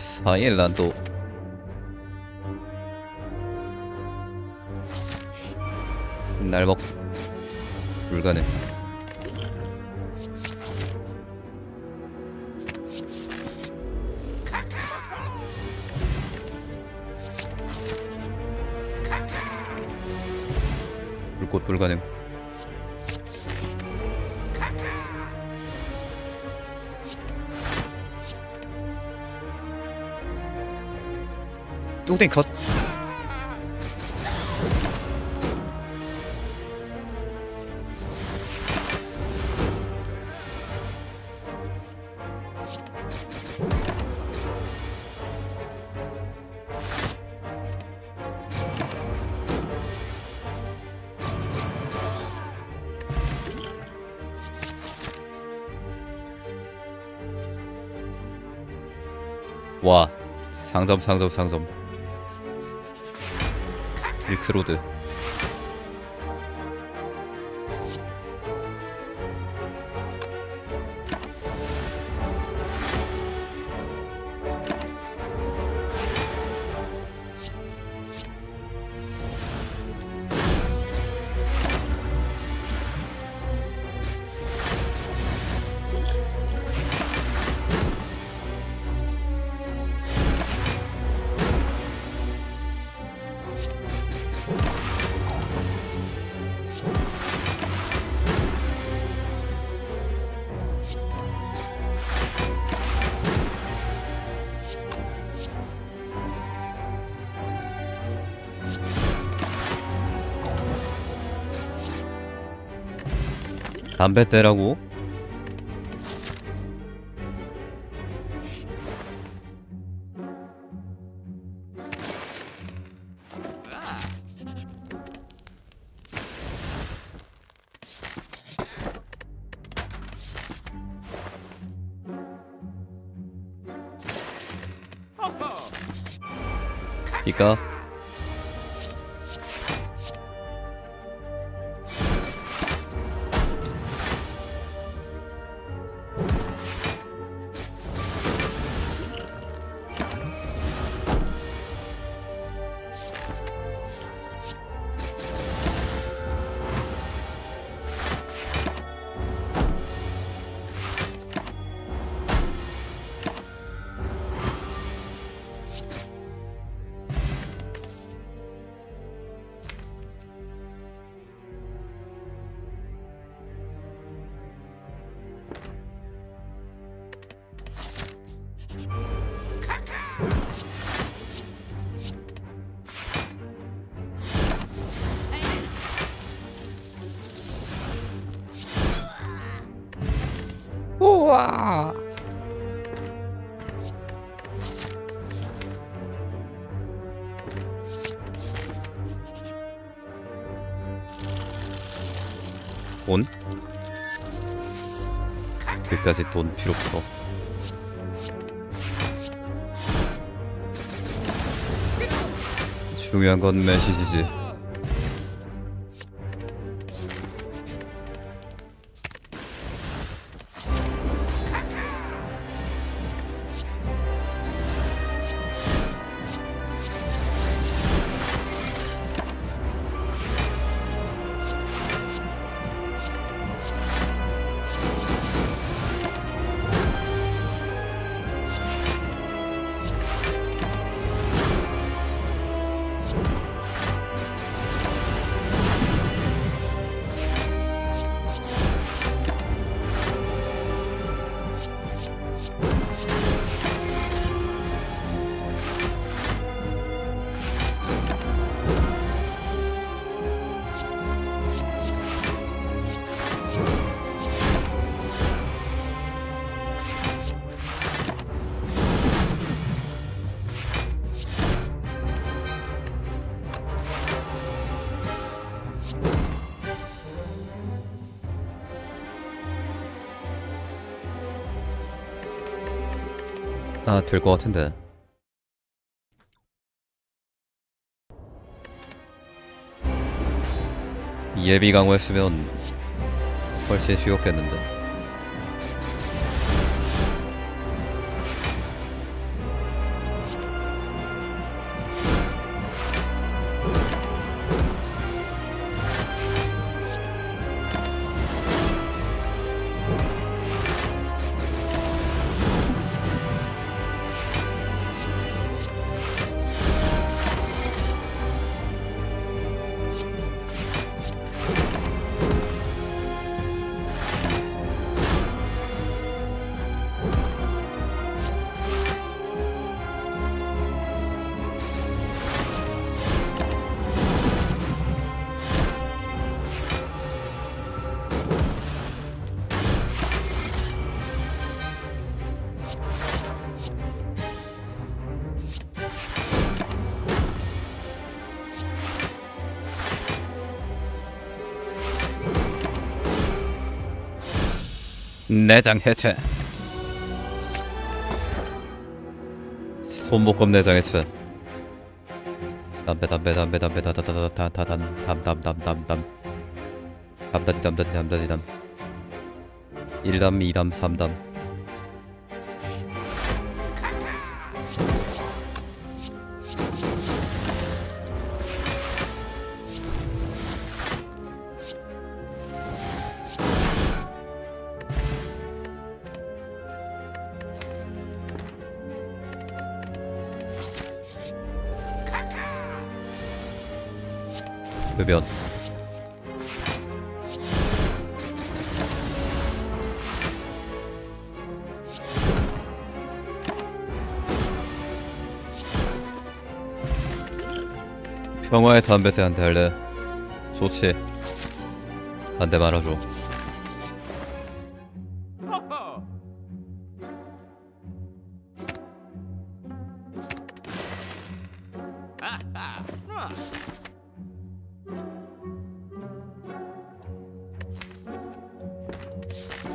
사일라도 날먹 불가능. 불꽃 불가능. 뚱땡 컷. 와, 상점 상점 상점. 밀크로드. 담배 떼라고? 이까? 우와. 돈? 여기까지 돈 필요 없어. 중요한 건 메시지지. 아, 될 것 같은데. 예비 강화했으면 훨씬 쉬웠겠는데. 내장해체. 손목검 내장해체. 담담 1담 2담 3담 흡연 평화의 담배 대 한 대 할래. 좋지. 한 대 말아줘.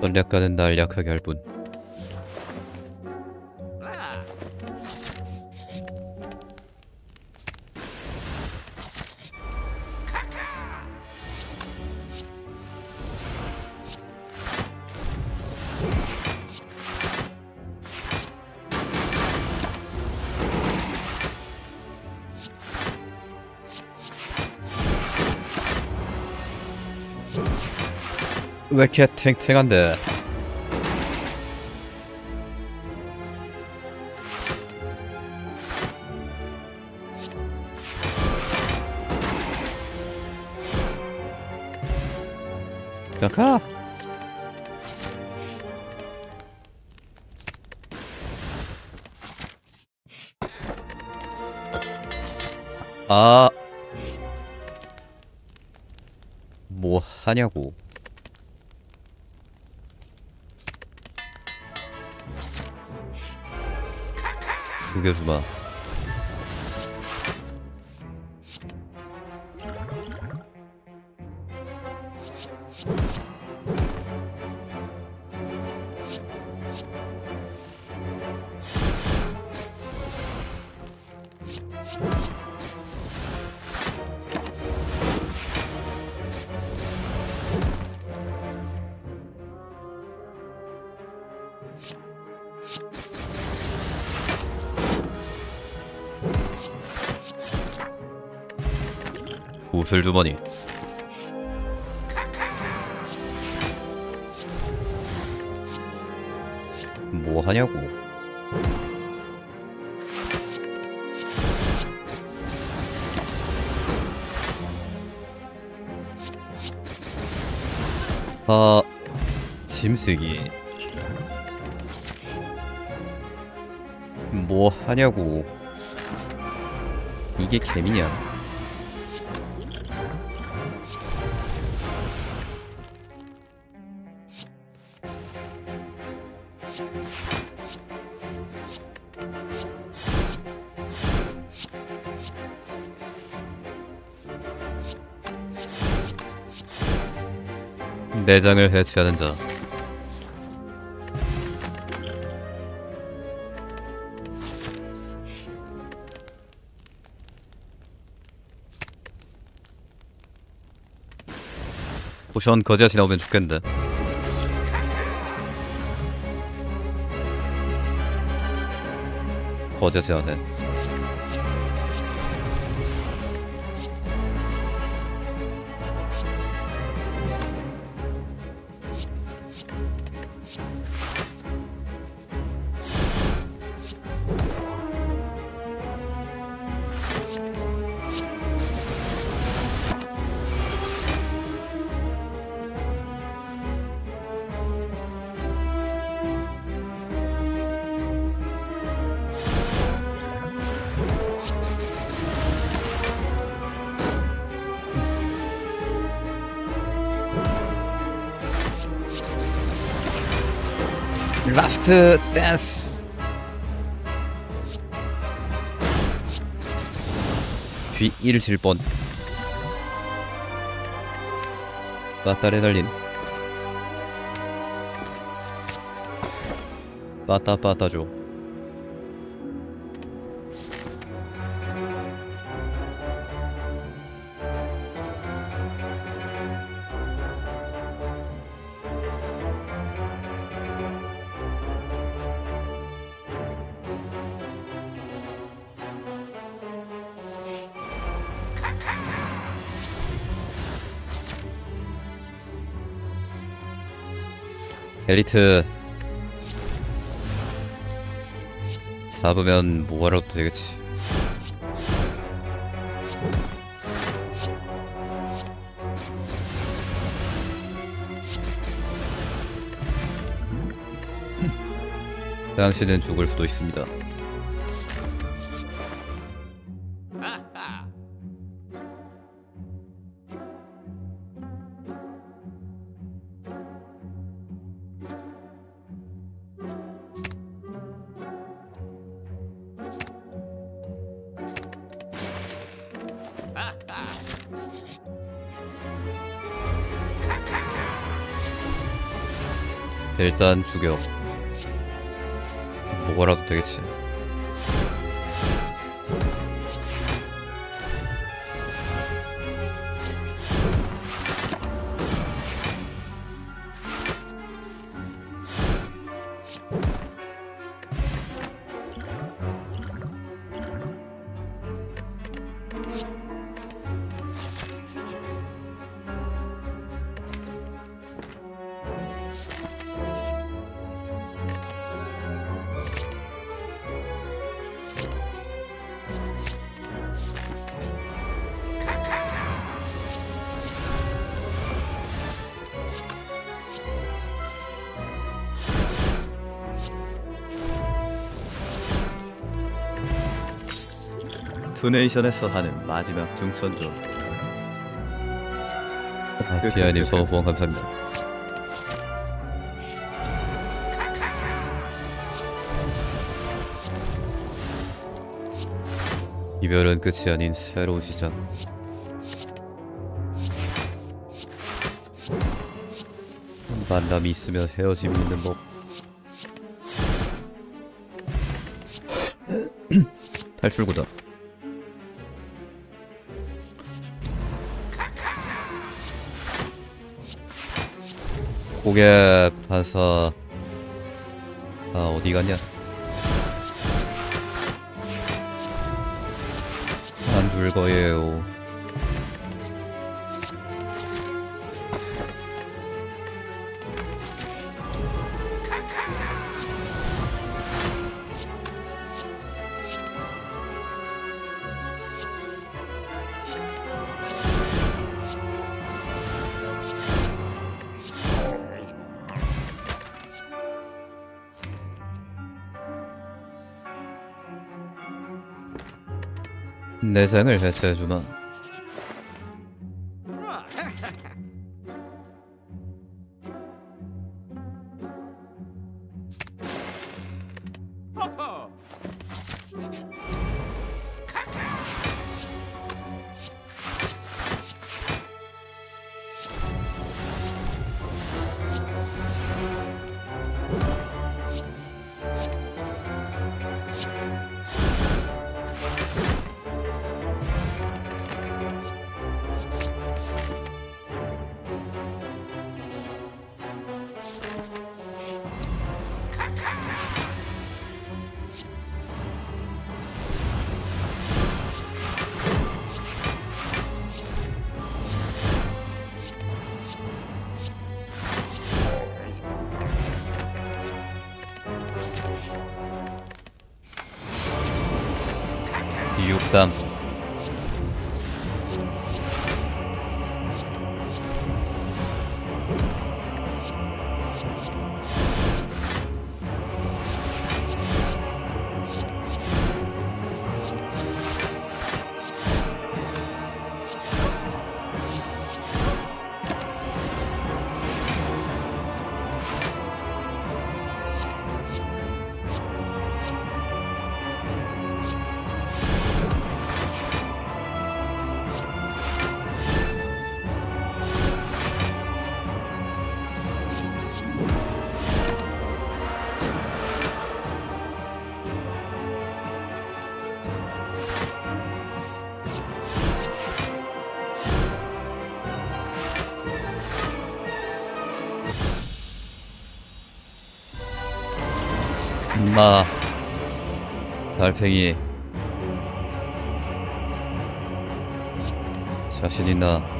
전략가는 날 약하게 할 뿐. 왜 이렇게 탱탱한데? 가가 아 뭐 하냐고. 죽여주마. 구슬주머니. 뭐하냐고. 아... 짐쓰기. 뭐하냐고. 이게 개미냐. 내장을 해체하는 자. 포션 거지같이 나오면 죽겠는데. 거지같이 나오네. 라스트 댄스. 뒤일실 뻔. 빠따레날린. 빠따빠따죠. 엘리트 잡으면 뭐하라도 되겠지. 당신은 죽을 수도 있습니다. 일단 죽여. 뭐라도 되겠지. 도네이션에서 하는 마지막 중천조. 피아님 서호 후원 감사합니다. 이별은 끝이 아닌 새로운 시작. 만남이 있으면 헤어짐이 있는 법. 탈출구다. 고개 반사. 아, 어디 갔냐? 안 줄 거예요. 내장을 해체해주마. 육담 임마 달팽이 자신 있나?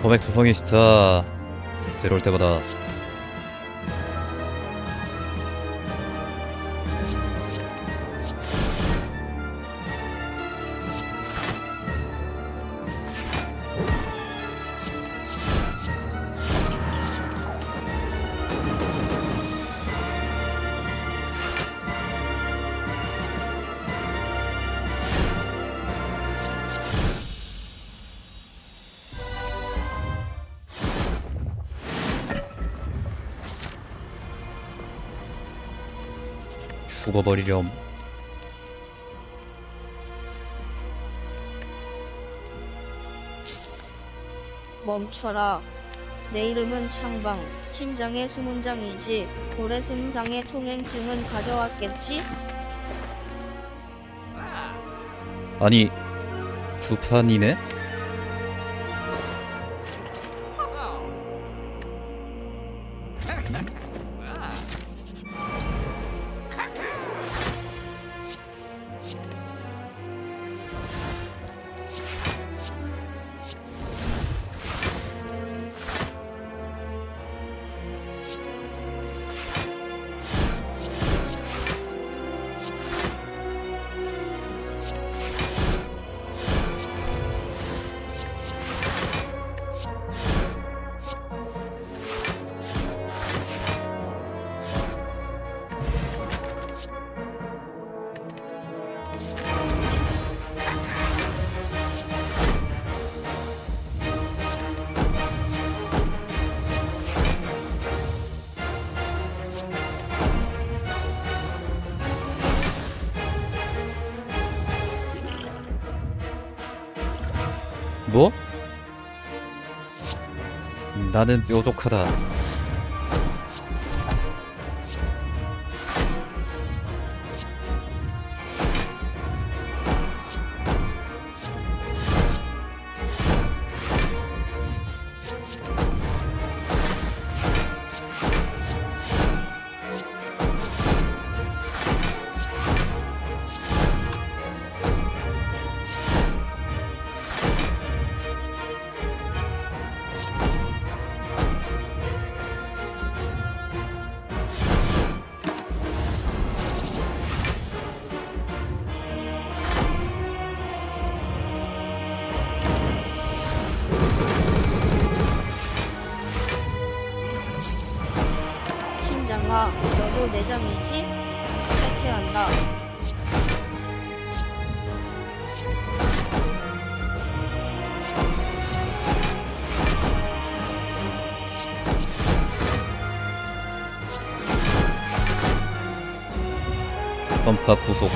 범액 투성이 진짜 데려올 때마다 죽어버리렴. 멈춰라. 내 이름은 창방. 심장의 수문장이지. 고래 손상의 통행증은 가져왔겠지? 아니, 주판이네? 뭐? 나는 뾰족하다. 너도 내장이지? 해체한다. 펌파 부속.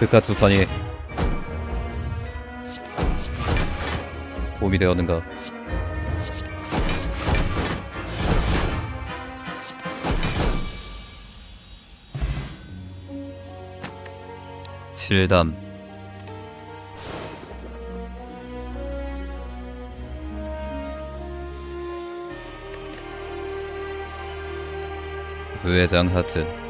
그깟 주판이 도움이 되었는가? 칠담 외장 하트.